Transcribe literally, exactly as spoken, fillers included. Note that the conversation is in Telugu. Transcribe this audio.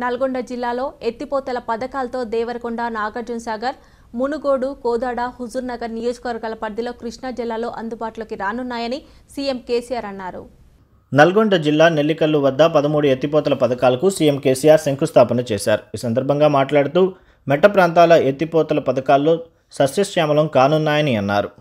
నల్గొండ జిల్లాలో ఎత్తిపోతల పథకాలతో దేవర్ కొండ నాగార్జున సాగర్ మునుగోడు కోదాడ హుజూర్ నగర్ నియోజకవర్గాల పరిధిలో కృష్ణా జిల్లాలో అందుబాటులోకి రానున్నాయని సీఎం కేసీఆర్ అన్నారు. నల్గొండ జిల్లా నెల్లికల్లు వద్ద పదమూడు ఎత్తిపోతల పథకాలకు సీఎం కేసీఆర్ శంకుస్థాపన చేశారు. ఈ సందర్భంగా మాట్లాడుతూ మెట్ట ప్రాంతాల ఎత్తిపోతల పథకాల్లో సస్యశ్యామలం కానున్నాయని అన్నారు.